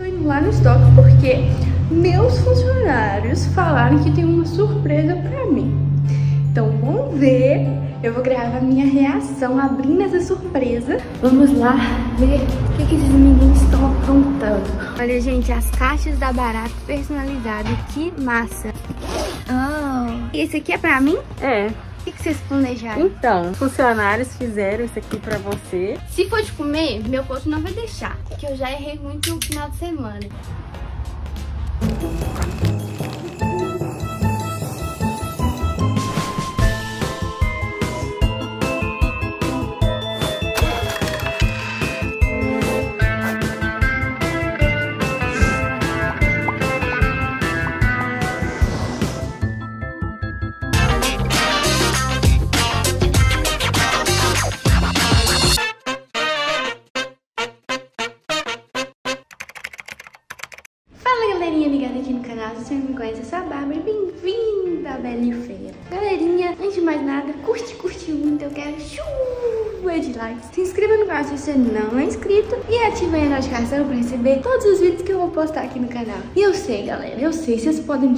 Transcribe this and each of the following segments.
Estou indo lá no estoque porque meus funcionários falaram que tem uma surpresa pra mim. Então vamos ver, eu vou gravar a minha reação abrindo essa surpresa. Vamos lá ver o que esses meninos estão aprontando. Olha, gente, as caixas da Barato personalizadas, que massa. Oh. E esse aqui é pra mim? É. O que vocês planejaram? Então, os funcionários fizeram isso aqui pra você. Se for de comer, meu corpo não vai deixar, porque eu já errei muito no final de semana. Se você não me conhece, eu sou a Bárbara e bem-vinda à Belifeira. Galerinha, antes de mais nada, curte muito, eu quero chuva de likes. Se inscreva no canal se você não é inscrito e ative a notificação para receber todos os vídeos que eu vou postar aqui no canal. E eu sei, galera, eu sei, vocês podem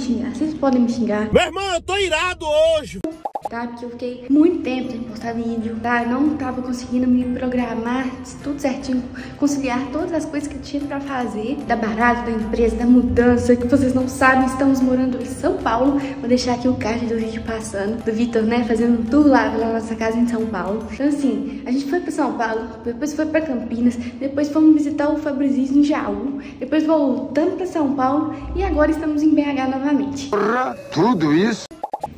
me xingar. Meu irmão, eu tô irado hoje! Tá? Porque eu fiquei muito tempo sem postar vídeo, tá? Não tava conseguindo me programar tudo certinho, conciliar todas as coisas que eu tinha pra fazer, da Barato, da empresa, da mudança, que vocês não sabem, estamos morando em São Paulo. Vou deixar aqui o card do vídeo passando, do Vitor, né? Fazendo um tour lá pela nossa casa em São Paulo. Então assim, a gente foi pra São Paulo, depois foi pra Campinas, depois fomos visitar o Fabrizio em Jaú, depois voltamos pra São Paulo e agora estamos em BH novamente. Tudo isso?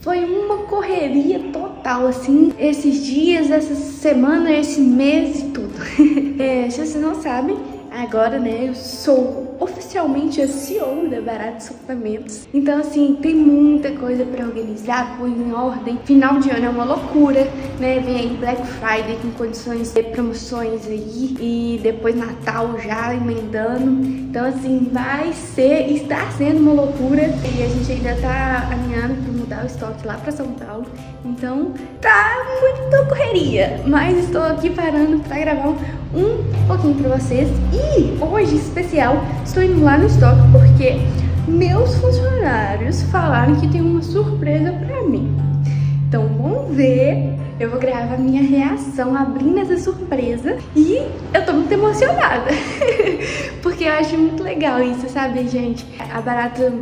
Foi uma correria total, assim, esses dias, essa semana, esse mês e tudo. Se vocês não sabem, agora, né, eu sou oficialmente a CEO da Barato Suplementos. Então, assim, tem muita coisa pra organizar, pôr em ordem. Final de ano é uma loucura, né? Vem aí Black Friday com condições de promoções aí. E depois Natal já emendando. Então, assim, está sendo uma loucura. E a gente ainda tá alinhando pra mudar o estoque lá pra São Paulo. Então, tá muita correria. Mas estou aqui parando pra gravar um pouquinho pra vocês. E hoje, especial, estou indo lá no estoque porque meus funcionários falaram que tem uma surpresa pra mim. Então vamos ver, eu vou gravar a minha reação abrindo essa surpresa. E eu tô muito emocionada, porque eu acho muito legal isso, sabe, gente? A Barato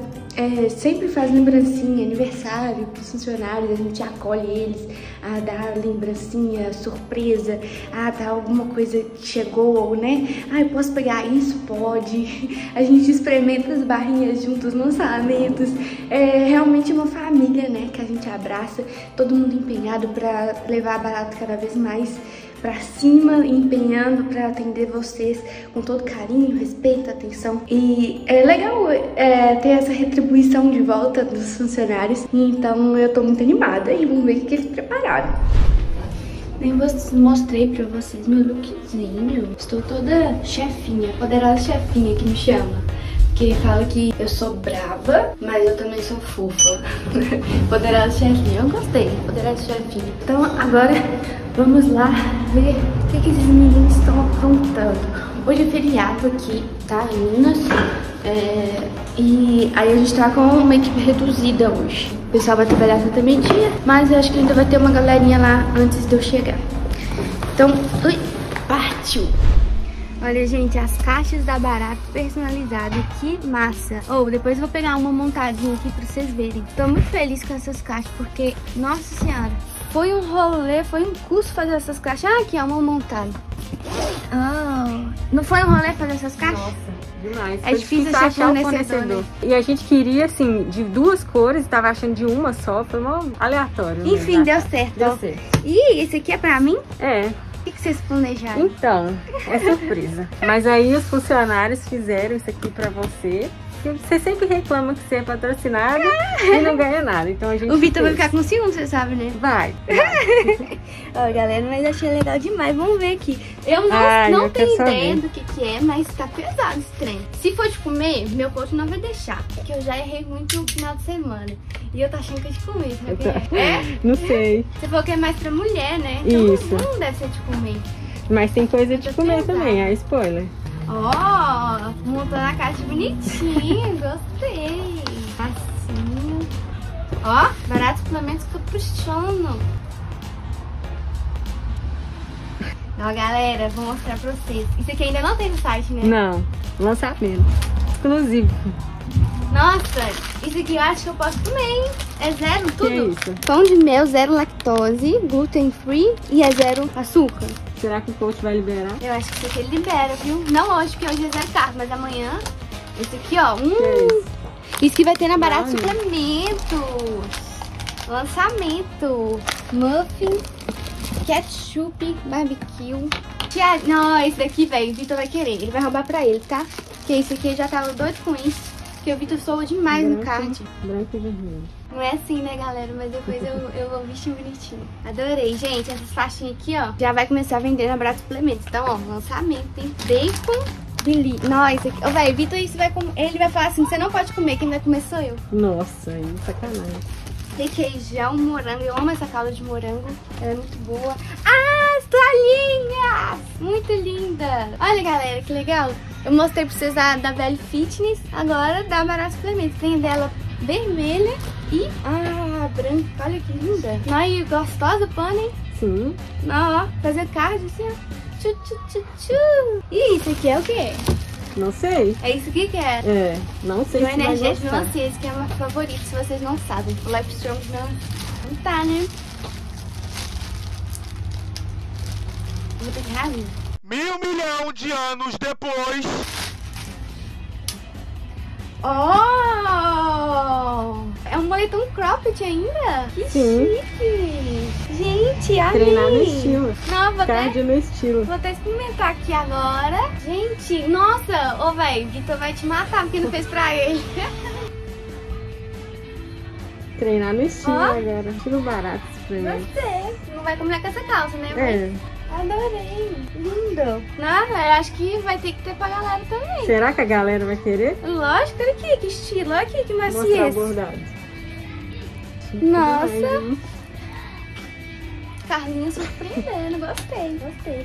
sempre faz lembrancinha, aniversário pros funcionários, a gente acolhe eles, a dar lembrancinha, surpresa, a dar alguma coisa que chegou, né? Ah, eu posso pegar isso? Pode. A gente experimenta as barrinhas juntos, lançamentos. É realmente uma família, né? Que a gente abraça, todo mundo empenhado pra levar a Barato cada vez mais pra cima, empenhando pra atender vocês com todo carinho, respeito, atenção. E é legal ter essa retribuição de volta dos funcionários. Então eu tô muito animada e vamos ver o que eles prepararam. Nem mostrei pra vocês meu lookzinho. Estou toda chefinha, poderosa chefinha que me chama. Que fala que eu sou brava, mas eu também sou fofa. Poderosa chefinha, eu gostei. Poderosa chefinha. Então agora vamos lá ver o que esses meninos estão aprontando. Hoje é feriado aqui, tá, meninas? E aí a gente tá com uma equipe reduzida hoje. O pessoal vai trabalhar até meio-dia, mas eu acho que ainda vai ter uma galerinha lá antes de eu chegar. Então, ui, partiu! Olha, gente, as caixas da Barato personalizadas, que massa! Ou depois eu vou pegar uma montadinha aqui pra vocês verem. Tô muito feliz com essas caixas, porque, nossa senhora, foi um rolê, foi um custo fazer essas caixas. Ah, aqui é uma montada. Oh, não foi um rolê fazer essas caixas? Nossa, demais. É difícil achar um fornecedor. E a gente queria, assim, de duas cores, tava achando de uma só, foi um aleatório. Enfim, deu certo. Deu certo. Ih, esse aqui é pra mim? É. O que vocês planejaram? Então, é surpresa. Mas aí os funcionários fizeram isso aqui pra você. Você sempre reclama que você é patrocinado e não ganha nada. Então a gente. O Vitor vai ficar com ciúme, você sabe, né? Vai. Ó, galera, mas achei legal demais. Vamos ver aqui. Eu não tenho ideia do que é, mas tá pesado esse trem. Se for de comer, meu corpo não vai deixar. Porque eu já errei muito no final de semana. E eu tô achando que é de comer, sabe? É? Não sei. Você falou que é mais pra mulher, né? Então isso. Não deve ser de comer. Mas tem coisa de comer também, é spoiler. Ó, montou na caixa bonitinho, gostei. Assim. Ó, Barato Suplementos caprichando. Ó, galera, vou mostrar pra vocês. Isso aqui ainda não tem no site, né? Não, lançamento exclusivo. Nossa, isso aqui eu acho que eu posso comer, hein? É zero tudo? Que é isso? Pão de mel, zero lactose, gluten free e é zero açúcar. Será que o coach vai liberar? Eu acho que isso aqui ele libera, viu? Não hoje, porque hoje é zero carbo, mas amanhã... Esse aqui, ó. Que é isso que vai ter na Barato Suplementos. Lançamento. Muffin, ketchup, barbecue. Tiago, não, esse daqui, velho, o Vitor vai querer. Ele vai roubar pra ele, tá? Porque esse aqui eu já tava doido com isso. Porque o Vitor soa demais branco, no card. Branco e vermelho. Não é assim, né, galera? Mas depois eu vou vestir bonitinho. Adorei, gente. Essas faixinhas aqui, ó, já vai começar a vender na Barato Suplementos. Então, ó, lançamento, hein? Bacon, delícia. Nossa, aqui... Ô, velho, Vitor, isso vai comer... Ele vai falar assim, você não pode comer, quem vai comer sou eu. Nossa, aí, sacanagem. Requeijão, morango. Eu amo essa calda de morango. Ela é muito boa. Ah, as toalhinhas! Muito linda! Olha, galera, que legal. Eu mostrei pra vocês da Belle Fitness, agora da Barato Suplementos. Tem dela vermelha e branca. Olha que linda. E gostosa pano, hein? Sim. Ó, fazer cardio assim, ó. Tchu, tchu, tchu, tchu. E isso aqui é o quê? Não sei. É isso que quer? É, não sei. Meu energético melancia, esse que é o meu favorito, se vocês não sabem. O Life Strong não tá, né? Vou ter que rasgar. 1000 milhões de anos depois. Oh! É um moletom cropped ainda? Que chique! Gente, amei! Treinar no estilo. Não, vou cardio no estilo. Vou até experimentar aqui agora. Gente, nossa! Ô, velho, o Vitor vai te matar porque não fez pra ele. Treinar no estilo agora. Estilo barato. Você não vai combinar com essa calça, né? É. Adorei, lindo. Não, eu acho que vai ter que ter pra galera também. Será que a galera vai querer? Lógico, olha aqui, que estilo, olha aqui, que maciez. Nossa. Carlinhos surpreendendo, gostei, gostei.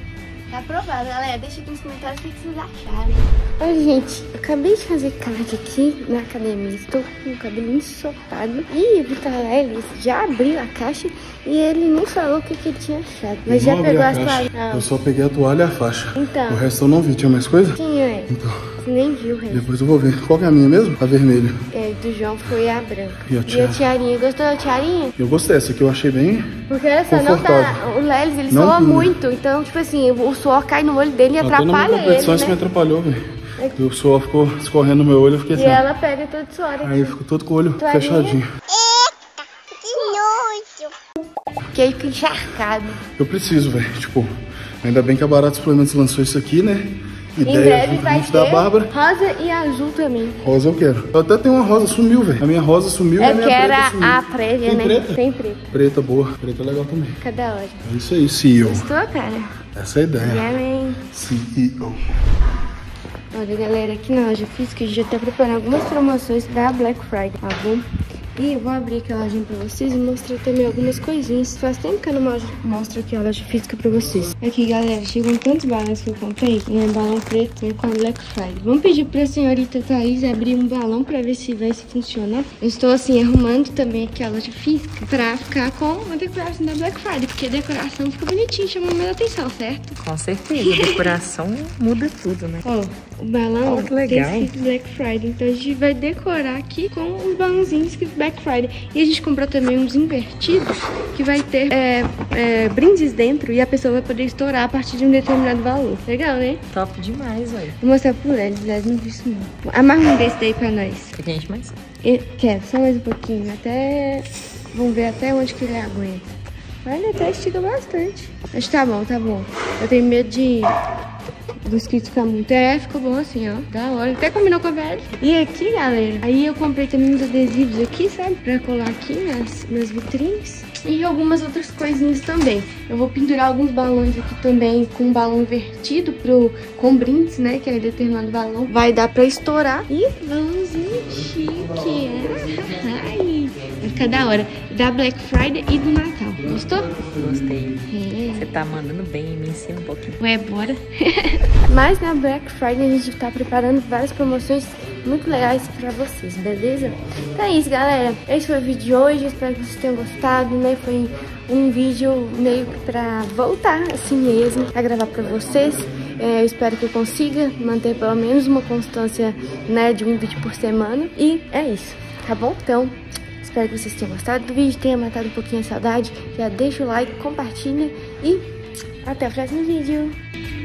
Tá aprovado, galera, deixa aqui nos comentários o que vocês acharem. Olha, gente, eu acabei de fazer cardio aqui na academia. Estou com o cabelo ensopado. E o Victor Lelis já abriu a caixa e ele não falou o que ele tinha achado. Mas já pegou as toalhas. Eu só peguei a toalha e a faixa. Então. O resto eu não vi. Tinha mais coisa? Tinha. Então. Você nem viu o resto. Depois eu vou ver. Qual que é a minha mesmo? A vermelha. É, do João foi a branca. E a tiarinha. E a tiarinha. Gostou da tiarinha? Eu gostei. Essa aqui eu achei bem porque essa não tá... O Lelis, ele soa muito. Então, tipo assim, o suor cai no olho dele e atrapalha ele, né? Isso me atrapalhou, velho. O suor ficou escorrendo no meu olho, eu fiquei assim. E ela pega todo o suor aqui. Aí eu fico todo com o olho fechadinho. Eita, que nojo. Fiquei encharcado. Eu preciso, velho. Tipo, ainda bem que a Barato Suplementos lançou isso aqui, né? Ideia, em breve vai ter da Bárbara. Rosa e azul também. Rosa eu quero. Eu até tenho uma rosa, sumiu, velho. A minha rosa sumiu e a minha preta sumiu. A prévia, né? Preta? Tem preta. Preta boa. Preta é legal também. Cada hora. É isso aí, CEO. Gostou, cara? Essa é a ideia. Amém. CEO. Olha, galera, aqui na loja física a gente já tá preparando algumas promoções da Black Friday, tá bom? E eu vou abrir aqui a loja pra vocês e mostrar também algumas coisinhas. Faz tempo que eu não mostro aqui a loja física pra vocês. Aqui, galera, chegam tantos balões que eu comprei. E é balão preto com a Black Friday. Vamos pedir pra senhorita Thaís abrir um balão pra ver se vai se funcionar. Eu estou, assim, arrumando também aqui a loja física pra ficar com a decoração da Black Friday. Porque a decoração fica bonitinha, chama mais atenção, certo? Com certeza. A decoração muda tudo, né? Ó, o balão tem escrito Black Friday. Então a gente vai decorar aqui com os balãozinhos que Black Friday. E a gente comprou também uns invertidos que vai ter brindes dentro e a pessoa vai poder estourar a partir de um determinado valor. Legal, né? Top demais, olha. Vou mostrar pro Lelis não vi isso não. Amarra um desse daí pra nós. Porque a gente mais. Quer, só mais um pouquinho. Até... Vamos ver até onde que ele aguenta. Olha, até estica bastante. Acho que tá bom, tá bom. Eu tenho medo de... Do escrito ficar muito. É, ficou bom assim, ó. Da hora. Até combinou com a velha. E aqui, galera, aí eu comprei também uns adesivos aqui, sabe? Pra colar aqui nas vitrines. E algumas outras coisinhas também. Eu vou pendurar alguns balões aqui também com um balão invertido com brindes, né? Que é determinado balão. Vai dar pra estourar. E balãozinho chique. Ai, cada hora da Black Friday e do Natal. Gostou? Gostei. Você tá mandando bem, me ensina um pouquinho. Ué, bora. Mas na Black Friday a gente tá preparando várias promoções muito legais pra vocês, beleza? Então é isso, galera. Esse foi o vídeo de hoje. Espero que vocês tenham gostado, né? Foi um vídeo meio pra voltar assim mesmo a gravar pra vocês. Eu espero que eu consiga manter pelo menos uma constância, né, de um vídeo por semana. E é isso, tá bom? Então, espero que vocês tenham gostado do vídeo, tenha matado um pouquinho a saudade. Já deixa o like, compartilha e até o próximo vídeo.